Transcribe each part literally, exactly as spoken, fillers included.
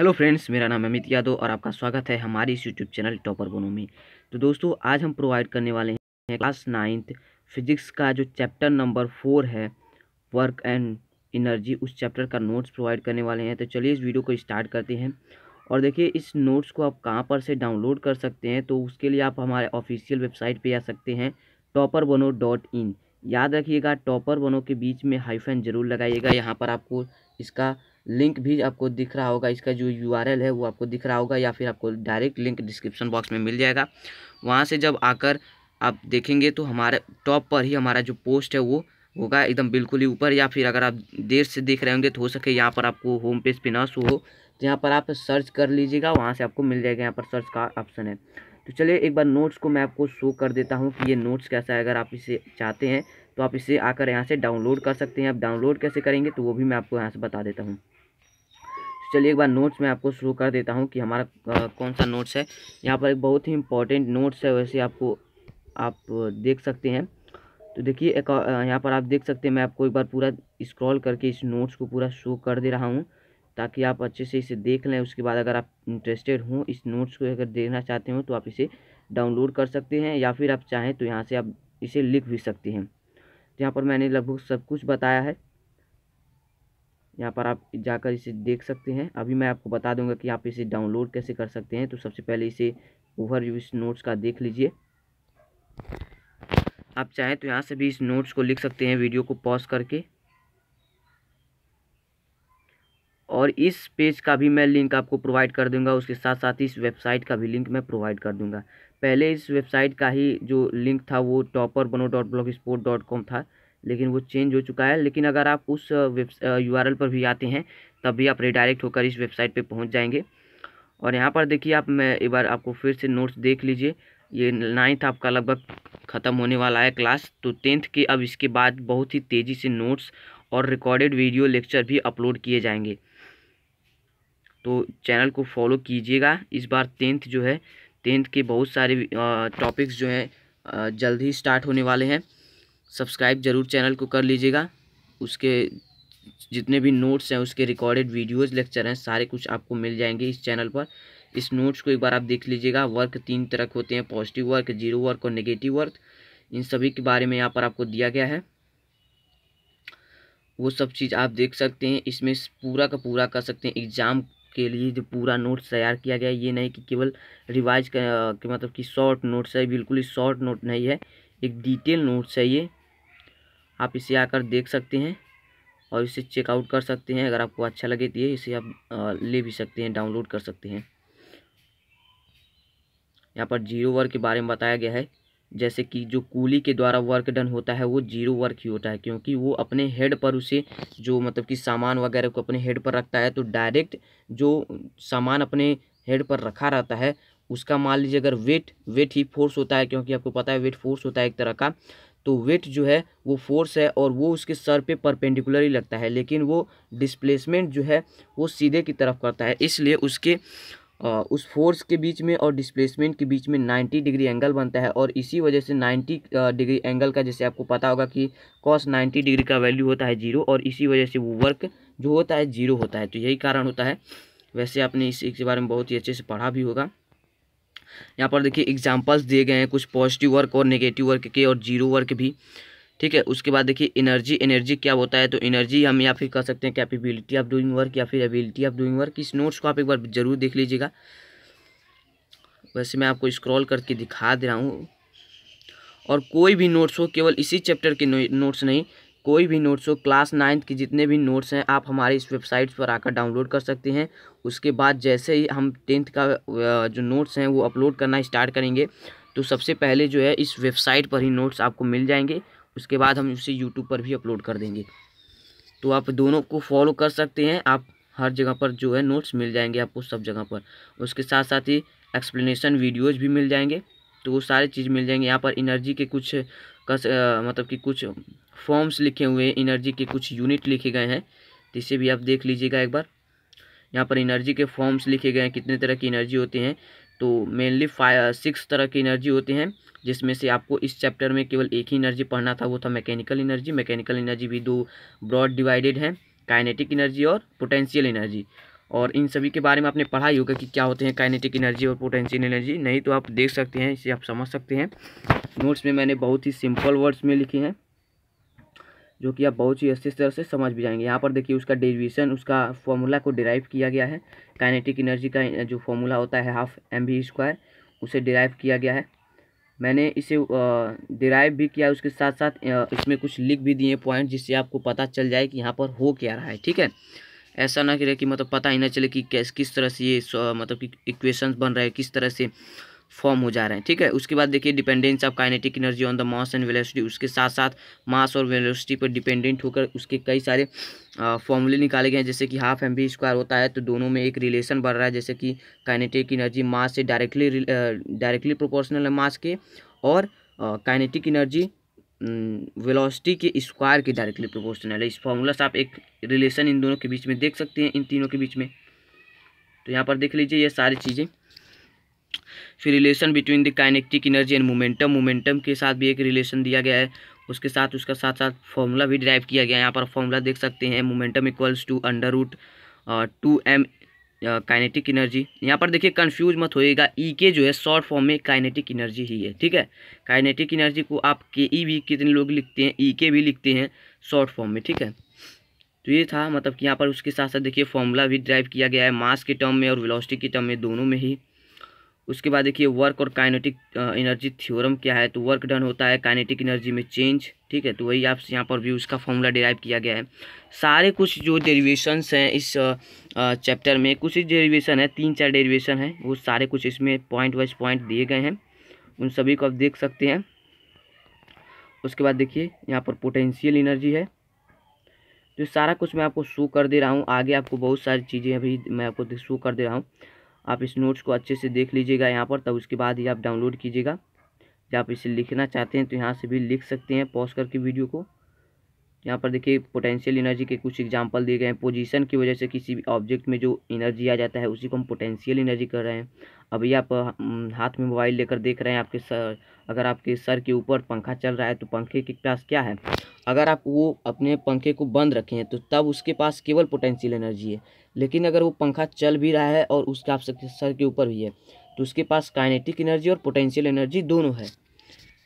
Hello friends, मेरा नाम अमित यादव और आपका स्वागत है हमारी इस यूट्यूब चैनल टॉपर बनो में। तो दोस्तों, आज हम प्रोवाइड करने वाले हैं क्लास नाइन्थ फिजिक्स का जो चैप्टर नंबर फोर है वर्क एंड एनर्जी, उस चैप्टर का नोट्स प्रोवाइड करने वाले हैं। तो चलिए इस वीडियो को स्टार्ट करते हैं। और देखिए, इस नोट्स को आप कहाँ पर से डाउनलोड कर सकते हैं, तो उसके लिए आप हमारे ऑफिशियल वेबसाइट पर आ सकते हैं टॉपर बनो डॉट इन। याद रखिएगा, टॉपर बनो के बीच में हाइफन ज़रूर लगाइएगा। यहाँ पर आपको इसका लिंक भी आपको दिख रहा होगा, इसका जो यूआरएल है वो आपको दिख रहा होगा, या फिर आपको डायरेक्ट लिंक डिस्क्रिप्शन बॉक्स में मिल जाएगा। वहाँ से जब आकर आप देखेंगे तो हमारे टॉप पर ही हमारा जो पोस्ट है वो होगा, एकदम बिल्कुल ही ऊपर। या फिर अगर आप देर से देख रहे होंगे तो हो सके यहाँ पर आपको होम पेज पे ना शो हो, जहाँ पर आप सर्च कर लीजिएगा, वहाँ से आपको मिल जाएगा। यहाँ पर सर्च का ऑप्शन है। तो चलिए एक बार नोट्स को मैं आपको शो कर देता हूँ कि ये नोट्स कैसा है। अगर आप इसे चाहते हैं तो आप इसे आकर यहाँ से डाउनलोड कर सकते हैं। आप डाउनलोड कैसे करेंगे तो वो भी मैं आपको यहाँ से बता देता हूँ। चलिए एक बार नोट्स में आपको शो कर देता हूँ कि हमारा आ, कौन सा नोट्स है। यहाँ पर एक बहुत ही इंपॉर्टेंट नोट्स है, वैसे आपको आप देख सकते हैं। तो देखिए, एक यहाँ पर आप देख सकते हैं, मैं आपको एक बार पूरा स्क्रॉल करके इस नोट्स को पूरा शो कर दे रहा हूँ ताकि आप अच्छे से इसे देख लें। उसके बाद अगर आप इंटरेस्टेड हों, इस नोट्स को अगर देखना चाहते हो तो आप इसे डाउनलोड कर सकते हैं, या फिर आप चाहें तो यहाँ से आप इसे लिख भी सकते हैं। तो यहाँ पर मैंने लगभग सब कुछ बताया है, यहाँ पर आप जाकर इसे देख सकते हैं। अभी मैं आपको बता दूंगा कि आप इसे डाउनलोड कैसे कर सकते हैं। तो सबसे पहले इसे ओवरव्यू इस नोट्स का देख लीजिए। आप चाहें तो यहाँ से भी इस नोट्स को लिख सकते हैं, वीडियो को पॉज करके। और इस पेज का भी मैं लिंक आपको प्रोवाइड कर दूंगा, उसके साथ साथ इस वेबसाइट का भी लिंक मैं प्रोवाइड कर दूंगा। पहले इस वेबसाइट का ही जो लिंक था वो टॉपर बनो डॉट ब्लॉगस्पॉट डॉट कॉम था, लेकिन वो चेंज हो चुका है। लेकिन अगर आप उस वेब यूआरएल पर भी आते हैं तब भी आप रिडायरेक्ट होकर इस वेबसाइट पे पहुंच जाएंगे। और यहाँ पर देखिए, आप मैं एक बार आपको फिर से नोट्स देख लीजिए। ये नाइन्थ आपका लगभग ख़त्म होने वाला है क्लास, तो टेंथ के अब इसके बाद बहुत ही तेज़ी से नोट्स और रिकॉर्डेड वीडियो लेक्चर भी अपलोड किए जाएंगे। तो चैनल को फॉलो कीजिएगा। इस बार टेंथ जो है, टेंथ के बहुत सारे टॉपिक्स जो हैं जल्द ही स्टार्ट होने वाले हैं। सब्सक्राइब जरूर चैनल को कर लीजिएगा। उसके जितने भी नोट्स हैं, उसके रिकॉर्डेड वीडियोस लेक्चर हैं, सारे कुछ आपको मिल जाएंगे इस चैनल पर। इस नोट्स को एक बार आप देख लीजिएगा। वर्क तीन तरह के होते हैं, पॉजिटिव वर्क, जीरो वर्क और नेगेटिव वर्क। इन सभी के बारे में यहाँ पर आपको दिया गया है, वो सब चीज़ आप देख सकते हैं। इसमें पूरा का पूरा कर सकते हैं। एग्ज़ाम के लिए जो पूरा नोट्स तैयार किया गया है, ये नहीं कि केवल रिवाइज का के मतलब कि शॉर्ट नोट्स है, बिल्कुल ही शॉर्ट नोट नहीं है, एक डिटेल नोट्स है ये। आप इसे आकर देख सकते हैं और इसे चेकआउट कर सकते हैं। अगर आपको अच्छा लगे तो ये इसे आप ले भी सकते हैं, डाउनलोड कर सकते हैं। यहाँ पर जीरो वर्क के बारे में बताया गया है, जैसे कि जो कूली के द्वारा वर्क डन होता है वो जीरो वर्क ही होता है, क्योंकि वो अपने हेड पर उसे जो मतलब कि सामान वगैरह को अपने हेड पर रखता है। तो डायरेक्ट जो सामान अपने हेड पर रखा रहता है उसका, मान लीजिए अगर वेट वेट ही फोर्स होता है, क्योंकि आपको पता है वेट फोर्स होता है एक तरह का, तो वेट जो है वो फोर्स है और वो उसके सर पे परपेंडिकुलरली लगता है। लेकिन वो डिस्प्लेसमेंट जो है वो सीधे की तरफ करता है, इसलिए उसके आ, उस फोर्स के बीच में और डिस्प्लेसमेंट के बीच में नाइन्टी डिग्री एंगल बनता है। और इसी वजह से नाइन्टी डिग्री एंगल का, जैसे आपको पता होगा कि कॉस नाइन्टी डिग्री का वैल्यू होता है जीरो, और इसी वजह से वो वर्क जो होता है जीरो होता है। तो यही कारण होता है। वैसे आपने इस के बारे में बहुत ही अच्छे से पढ़ा भी होगा। यहाँ पर देखिए एग्जांपल्स दिए गए हैं कुछ पॉजिटिव वर्क और नेगेटिव वर्क के, और जीरो वर्क भी, ठीक है। उसके बाद देखिए एनर्जी, एनर्जी क्या होता है, तो एनर्जी हम या फिर कह सकते हैं कैपेबिलिटी ऑफ डूइंग वर्क या फिर एबिलिटी ऑफ डूइंग वर्क। इस नोट्स को आप एक बार जरूर देख लीजिएगा। वैसे मैं आपको स्क्रॉल करके दिखा दे रहा हूँ। और कोई भी नोट्स हो, केवल इसी चैप्टर के नोट्स नहीं, कोई भी नोट्स हो, क्लास नाइन्थ के जितने भी नोट्स हैं आप हमारे इस वेबसाइट पर आकर डाउनलोड कर सकते हैं। उसके बाद जैसे ही हम टेंथ का जो नोट्स हैं वो अपलोड करना स्टार्ट करेंगे तो सबसे पहले जो है इस वेबसाइट पर ही नोट्स आपको मिल जाएंगे। उसके बाद हम उसे यूट्यूब पर भी अपलोड कर देंगे। तो आप दोनों को फॉलो कर सकते हैं। आप हर जगह पर जो है नोट्स मिल जाएंगे आपको, सब जगह पर। उसके साथ साथ ही एक्सप्लेनेशन वीडियोज़ भी मिल जाएंगे, तो वो सारी चीज़ मिल जाएंगे। यहाँ पर एनर्जी के कुछ कस, आ, मतलब कि कुछ फॉर्म्स लिखे हुए हैं, एनर्जी के कुछ यूनिट लिखे गए हैं, तो इसे भी आप देख लीजिएगा एक बार। यहाँ पर एनर्जी के फॉर्म्स लिखे गए हैं, कितने तरह की एनर्जी होते हैं, तो मेनली फाइव सिक्स तरह की एनर्जी होते हैं, जिसमें से आपको इस चैप्टर में केवल एक ही एनर्जी पढ़ना था, वो था मैकेनिकल एनर्जी। मैकेनिकल एनर्जी भी दो ब्रॉड डिवाइडेड हैं, काइनेटिक एनर्जी और पोटेंशियल एनर्जी। और इन सभी के बारे में आपने पढ़ा ही होगा कि क्या होते हैं काइनेटिक एनर्जी और पोटेंशियल एनर्जी। नहीं तो आप देख सकते हैं, इसे आप समझ सकते हैं। नोट्स में मैंने बहुत ही सिंपल वर्ड्स में लिखे हैं जो कि आप बहुत ही अच्छी तरह से समझ भी जाएंगे। यहाँ पर देखिए उसका डेरिवेशन, उसका फॉर्मूला को डिराइव किया गया है। काइनेटिक एनर्जी का जो फॉर्मूला होता है हाफ एम वी स्क्वायर, उसे डिराइव किया गया है। मैंने इसे डिराइव भी किया, उसके साथ साथ इसमें कुछ लिख भी दिए पॉइंट, जिससे आपको पता चल जाए कि यहाँ पर हो क्या रहा है। ठीक है, ऐसा ना करे कि मतलब पता ही ना चले कि कैस किस तरह से ये मतलब कि इक्वेशंस बन रहे हैं, किस तरह से फॉर्म हो जा रहे हैं। ठीक है, उसके बाद देखिए dependence of kinetic energy on the mass and velocity. उसके साथ साथ मास और वेलोसिटी पर डिपेंडेंट होकर उसके कई सारे फॉर्मूले निकाले गए हैं, जैसे कि हाफ एम वी स्क्वायर होता है तो दोनों में एक रिलेशन बढ़ रहा है, जैसे कि काइनेटिक एनर्जी मास से डायरेक्टली डायरेक्टली प्रोपोर्शनल है मास के, और काइनेटिक एनर्जी वेलोसिटी के स्क्वायर के डायरेक्टली प्रोपोर्शनल है। इस फॉर्मूला से आप एक रिलेशन इन दोनों के बीच में देख सकते हैं, इन तीनों के बीच में। तो यहाँ पर देख लीजिए ये सारी चीज़ें। फिर relation between the kinetic energy and momentum, momentum के साथ भी एक रिलेशन दिया गया है। उसके साथ उसका साथ साथ फॉर्मूला भी डिराइव किया गया है। यहाँ पर फॉर्मूला देख सकते हैं, momentum equals to under root two m kinetic energy. यहाँ पर देखिए कंफ्यूज मत होइएगा, ई के जो है शॉर्ट फॉर्म में काइनेटिक एनर्जी ही है। ठीक है, काइनेटिक एनर्जी को आप के ई भी कितने लोग लिखते हैं, ई के भी लिखते हैं शॉर्ट फॉर्म में। ठीक है, तो ये था मतलब कि यहाँ पर उसके साथ साथ देखिए फॉर्मूला भी डिराइव किया गया है मास के टर्म में और वेलोसिटी के टर्म में, दोनों में ही। उसके बाद देखिए वर्क और काइनेटिक एनर्जी थ्योरम क्या है, तो वर्क डन होता है काइनेटिक एनर्जी में चेंज। ठीक है, तो वही आप यहाँ पर भी उसका फॉर्मूला डिराइव किया गया है। सारे कुछ जो डेरिवेशंस हैं इस चैप्टर में, कुछ ही डेरिवेशन है, तीन चार डेरिवेशन हैं, वो सारे कुछ इसमें पॉइंट वाइज पॉइंट दिए गए हैं, उन सभी को आप देख सकते हैं। उसके बाद देखिए यहाँ पर पोटेंशियल एनर्जी है। तो सारा कुछ मैं आपको शो कर दे रहा हूँ, आगे आपको बहुत सारी चीज़ें अभी मैं आपको शो कर दे रहा हूँ। आप इस नोट्स को अच्छे से देख लीजिएगा यहाँ पर, तब उसके बाद ही आप डाउनलोड कीजिएगा। जब आप इसे लिखना चाहते हैं तो यहाँ से भी लिख सकते हैं पॉज करके वीडियो को। यहाँ पर देखिए पोटेंशियल एनर्जी के कुछ एग्जांपल दिए गए हैं। पोजीशन की वजह से किसी भी ऑब्जेक्ट में जो एनर्जी आ जाता है उसी को हम पोटेंशियल एनर्जी कर रहे हैं। अभी आप हाथ में मोबाइल लेकर देख रहे हैं, आपके सर अगर आपके सर के ऊपर पंखा चल रहा है तो पंखे के पास क्या है, अगर आप वो अपने पंखे को बंद रखे हैं तो तब उसके पास केवल पोटेंशियल एनर्जी है। लेकिन अगर वो पंखा चल भी रहा है और उसका आपके सर के ऊपर भी है तो उसके पास काइनेटिक एनर्जी और पोटेंशियल एनर्जी दोनों है।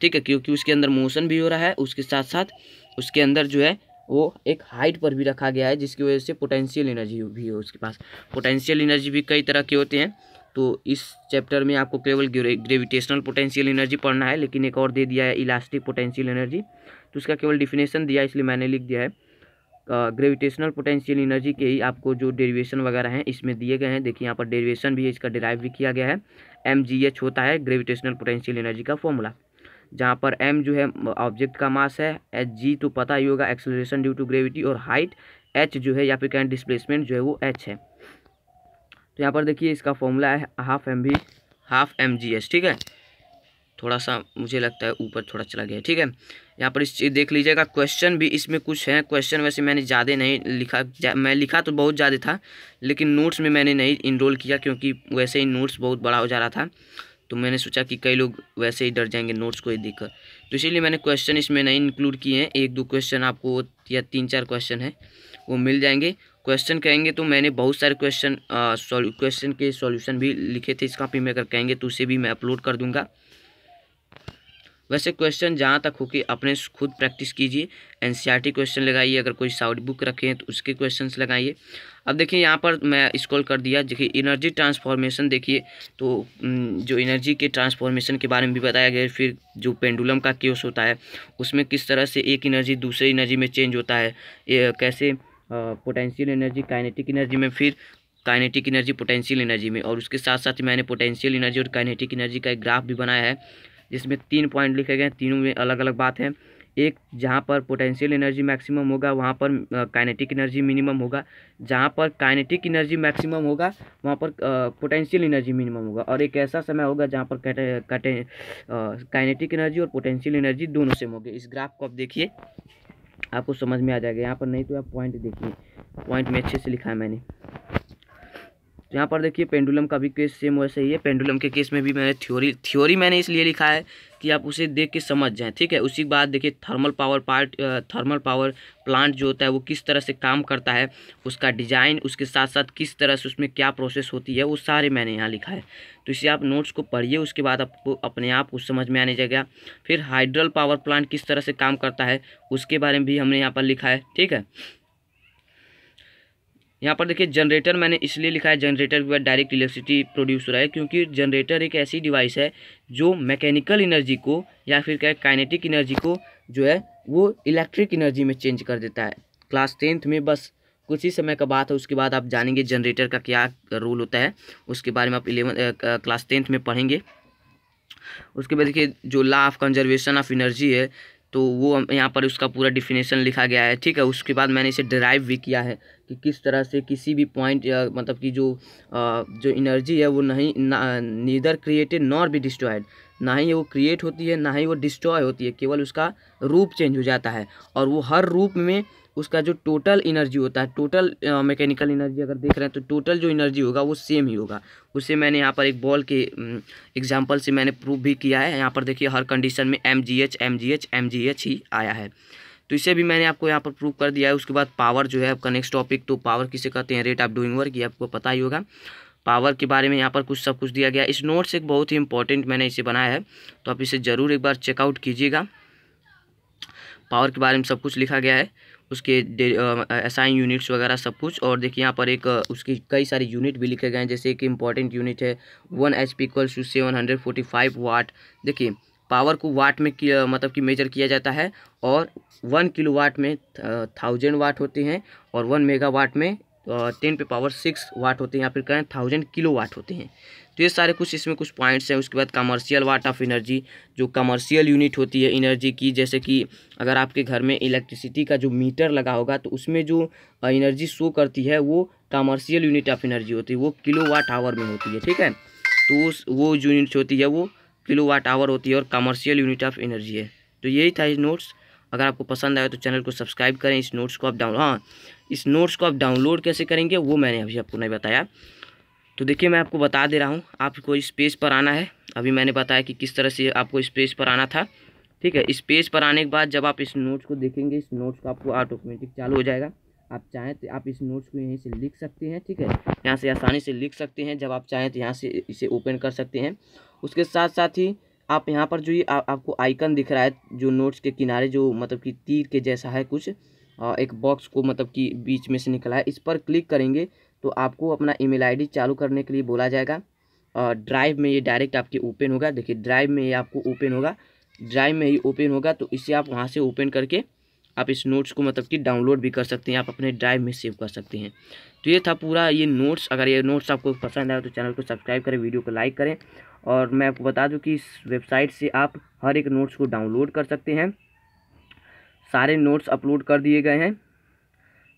ठीक है, क्योंकि उसके अंदर मोशन भी हो रहा है, उसके साथ साथ उसके अंदर जो है वो एक हाइट पर भी रखा गया है, जिसकी वजह से पोटेंशियल एनर्जी भी हो उसके पास। पोटेंशियल एनर्जी भी कई तरह के होते हैं, तो इस चैप्टर में आपको केवल ग्रेविटेशनल पोटेंशियल एनर्जी पढ़ना है, लेकिन एक और दे दिया है इलास्टिक पोटेंशियल एनर्जी, तो उसका केवल डिफिनेशन दिया है इसलिए मैंने लिख दिया है। ग्रेविटेशनल पोटेंशियल एनर्जी के ही आपको जो डेरिवेशन वगैरह हैं इसमें दिए गए हैं। देखिए यहाँ पर डेरिवेशन भी है, इसका डिराइव भी किया गया है। एम जी एच होता है ग्रेविटेशनल पोटेंशियल एनर्जी का फॉर्मूला, जहाँ पर m जो है ऑब्जेक्ट का मास है, g तो पता ही होगा एक्सेलरेशन ड्यू टू ग्रेविटी, और हाइट h जो है या फिर कहें डिस्प्लेसमेंट जो है वो h है। तो यहाँ पर देखिए इसका फॉर्मूला है half m v half m जी एच। ठीक है, थोड़ा सा मुझे लगता है ऊपर थोड़ा चला गया। ठीक है, यहाँ पर इस चीज़ देख लीजिएगा। क्वेश्चन भी इसमें कुछ हैं, क्वेश्चन वैसे मैंने ज़्यादा नहीं लिखा, मैं लिखा तो बहुत ज़्यादा था लेकिन नोट्स में मैंने नहीं इनरोल किया, क्योंकि वैसे ही नोट्स बहुत बड़ा हो जा रहा था, तो मैंने सोचा कि कई लोग वैसे ही डर जाएंगे नोट्स को ही देखकर, तो इसीलिए मैंने क्वेश्चन इसमें नहीं इंक्लूड किए हैं। एक दो क्वेश्चन आपको या तीन चार क्वेश्चन हैं वो मिल जाएंगे। क्वेश्चन कहेंगे तो मैंने बहुत सारे क्वेश्चन क्वेश्चन के सॉल्यूशन भी लिखे थे इस कॉपी में, अगर कहेंगे तो उसे भी मैं अपलोड कर दूंगा। वैसे क्वेश्चन जहाँ तक हो कि अपने खुद प्रैक्टिस कीजिए, एनसीईआरटी क्वेश्चन लगाइए, अगर कोई साउट बुक रखे हैं तो उसके क्वेश्चंस लगाइए। अब देखिए यहाँ पर मैं स्क्रॉल कर दिया, देखिए एनर्जी ट्रांसफॉर्मेशन। देखिए तो जो एनर्जी के ट्रांसफॉर्मेशन के बारे में भी बताया गया है, फिर जो पेंडुलम का केस होता है उसमें किस तरह से एक एनर्जी दूसरे एनर्जी में चेंज होता है, कैसे पोटेंशियल एनर्जी काइनेटिक एनर्जी में, फिर काइनेटिक एनर्जी पोटेंशियल एनर्जी में, और उसके साथ साथ मैंने पोटेंशियल एनर्जी और काइनेटिक एनर्जी का एक ग्राफ भी बनाया है जिसमें तीन पॉइंट लिखे गए हैं, तीनों में अलग अलग बात है। एक, जहाँ पर पोटेंशियल एनर्जी मैक्सिमम होगा वहाँ पर काइनेटिक एनर्जी मिनिमम होगा, जहाँ पर काइनेटिक एनर्जी मैक्सिमम होगा वहाँ पर पोटेंशियल एनर्जी मिनिमम होगा, और एक ऐसा समय होगा जहाँ पर काइनेटिक एनर्जी और पोटेंशियल एनर्जी दोनों सेम होगी। इस ग्राफ को आप देखिए, आपको समझ में आ जाएगा। यहाँ पर नहीं तो आप पॉइंट देखिए, पॉइंट में अच्छे से लिखा है मैंने। तो यहाँ पर देखिए पेंडुलम का भी केस सेम वैसे ही है। पेंडुलम के केस में भी मैंने थ्योरी थ्योरी मैंने इसलिए लिखा है कि आप उसे देख के समझ जाएं, ठीक है। उसी के बाद देखिए thermal power part thermal power plant जो होता है वो किस तरह से काम करता है, उसका डिज़ाइन, उसके साथ साथ किस तरह से उसमें क्या प्रोसेस होती है, वो सारे मैंने यहाँ लिखा है। तो इसे आप नोट्स को पढ़िए, उसके बाद आपको अपने आप को समझ में आने जाएगा। फिर हाइड्रल पावर प्लांट किस तरह से काम करता है उसके बारे में भी हमने यहाँ पर लिखा है, ठीक है। यहाँ पर देखिए जनरेटर मैंने इसलिए लिखा है, जनरेटर के बाद डायरेक्ट इलेक्ट्रिसिटी प्रोड्यूस हो रहा है, क्योंकि जनरेटर एक ऐसी डिवाइस है जो मैकेनिकल एनर्जी को या फिर क्या काइनेटिक एनर्जी को जो है वो इलेक्ट्रिक एनर्जी में चेंज कर देता है। क्लास टेंथ में बस कुछ ही समय का बात है, उसके बाद आप जानेंगे जनरेटर का क्या रोल होता है, उसके बारे में आप इलेवन क्लास टेंथ में पढ़ेंगे। उसके बाद देखिए जो law of conservation of energy है तो वो यहाँ पर उसका पूरा डिफिनेशन लिखा गया है, ठीक है। उसके बाद मैंने इसे डिराइव भी किया है कि किस तरह से किसी भी पॉइंट मतलब कि जो आ, जो एनर्जी है वो नहीं नीदर क्रिएटेड नॉर भी डिस्ट्रॉयड, ना ही वो क्रिएट होती है ना ही वो डिस्ट्रॉय होती है, केवल उसका रूप चेंज हो जाता है। और वो हर रूप में उसका जो टोटल एनर्जी होता है, टोटल मैकेनिकल एनर्जी अगर देख रहे हैं तो टोटल जो एनर्जी होगा वो सेम ही होगा। उसे मैंने यहाँ पर एक बॉल के एग्जांपल से मैंने प्रूव भी किया है। यहाँ पर देखिए हर कंडीशन में एम जी एच एम जी एच एम जी एच ही आया है, तो इसे भी मैंने आपको यहाँ पर प्रूव कर दिया है। उसके बाद पावर जो है आपका नेक्स्ट टॉपिक, तो पावर किसे कहते हैं, रेट ऑफ डूइंग वर्क, ये आपको पता ही होगा। पावर के बारे में यहाँ पर कुछ सब कुछ दिया गया। इस नोट से एक बहुत ही इंपॉर्टेंट मैंने इसे बनाया है, तो आप इसे ज़रूर एक बार चेकआउट कीजिएगा। पावर के बारे में सब कुछ लिखा गया है, उसके असाइन यूनिट्स वगैरह सब कुछ। और देखिए यहाँ पर एक उसकी कई सारे यूनिट भी लिखे गए हैं, जैसे एक इम्पॉर्टेंट यूनिट है one H P equals to seven hundred forty five watt. देखिए पावर को वाट में किया, मतलब कि मेजर किया जाता है, और वन किलो वाट में थाउजेंड वाट होते हैं और वन मेगा वाट में टेन पे पावर सिक्स वाट होते हैं, या फिर कहें थाउजेंड किलो वाट होते हैं। तो ये सारे कुछ इसमें कुछ पॉइंट्स हैं। उसके बाद कमर्शियल वाट ऑफ एनर्जी, जो कमर्शियल यूनिट होती है एनर्जी की, जैसे कि अगर आपके घर में इलेक्ट्रिसिटी का जो मीटर लगा होगा तो उसमें जो एनर्जी शो करती है वो कमर्शियल यूनिट ऑफ एनर्जी होती है, वो किलो वाट आवर में होती है, ठीक है। तो उस वो यूनिट होती है वो किलो वाट आवर होती है और कमर्शियल यूनिट ऑफ एनर्जी है। तो यही था इस नोट्स, अगर आपको पसंद आया तो चैनल को सब्सक्राइब करें। इस नोट्स को आप डाउन हाँ इस नोट्स को आप डाउनलोड कैसे करेंगे वो मैंने अभी आपको नहीं बताया, तो देखिए मैं आपको बता दे रहा हूँ। आपको इस पेज पर आना है, अभी मैंने बताया कि किस तरह से आपको इस पेज पर आना था, ठीक है। इस पेज पर आने के बाद जब आप इस नोट्स को देखेंगे, इस नोट्स को आपको ऑटोमेटिक चालू हो जाएगा। आप चाहें तो आप इस नोट्स को यहीं से लिख सकते हैं, ठीक है, यहाँ से आसानी से लिख सकते हैं। जब आप चाहें तो यहाँ से इसे ओपन कर सकते हैं। उसके साथ साथ ही आप यहाँ पर जो ये आपको आइकन दिख रहा है जो नोट्स के किनारे, जो मतलब कि तीर के जैसा है कुछ, एक बॉक्स को मतलब कि बीच में से निकला है, इस पर क्लिक करेंगे तो आपको अपना ईमेल आईडी चालू करने के लिए बोला जाएगा। ड्राइव में ये डायरेक्ट आपके ओपन होगा, देखिए ड्राइव में ये आपको ओपन होगा, ड्राइव में ही ओपन होगा। तो इसे आप वहाँ से ओपन करके आप इस नोट्स को मतलब कि डाउनलोड भी कर सकते हैं, आप अपने ड्राइव में सेव कर सकते हैं। तो ये था पूरा ये नोट्स। अगर ये नोट्स आपको पसंद आए तो चैनल को सब्सक्राइब करें, वीडियो को लाइक करें। और मैं आपको बता दूं कि इस वेबसाइट से आप हर एक नोट्स को डाउनलोड कर सकते हैं, सारे नोट्स अपलोड कर दिए गए हैं,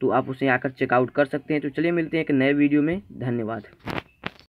तो आप उसे आकर चेकआउट कर सकते हैं। तो चलिए मिलते हैं एक नए वीडियो में, धन्यवाद।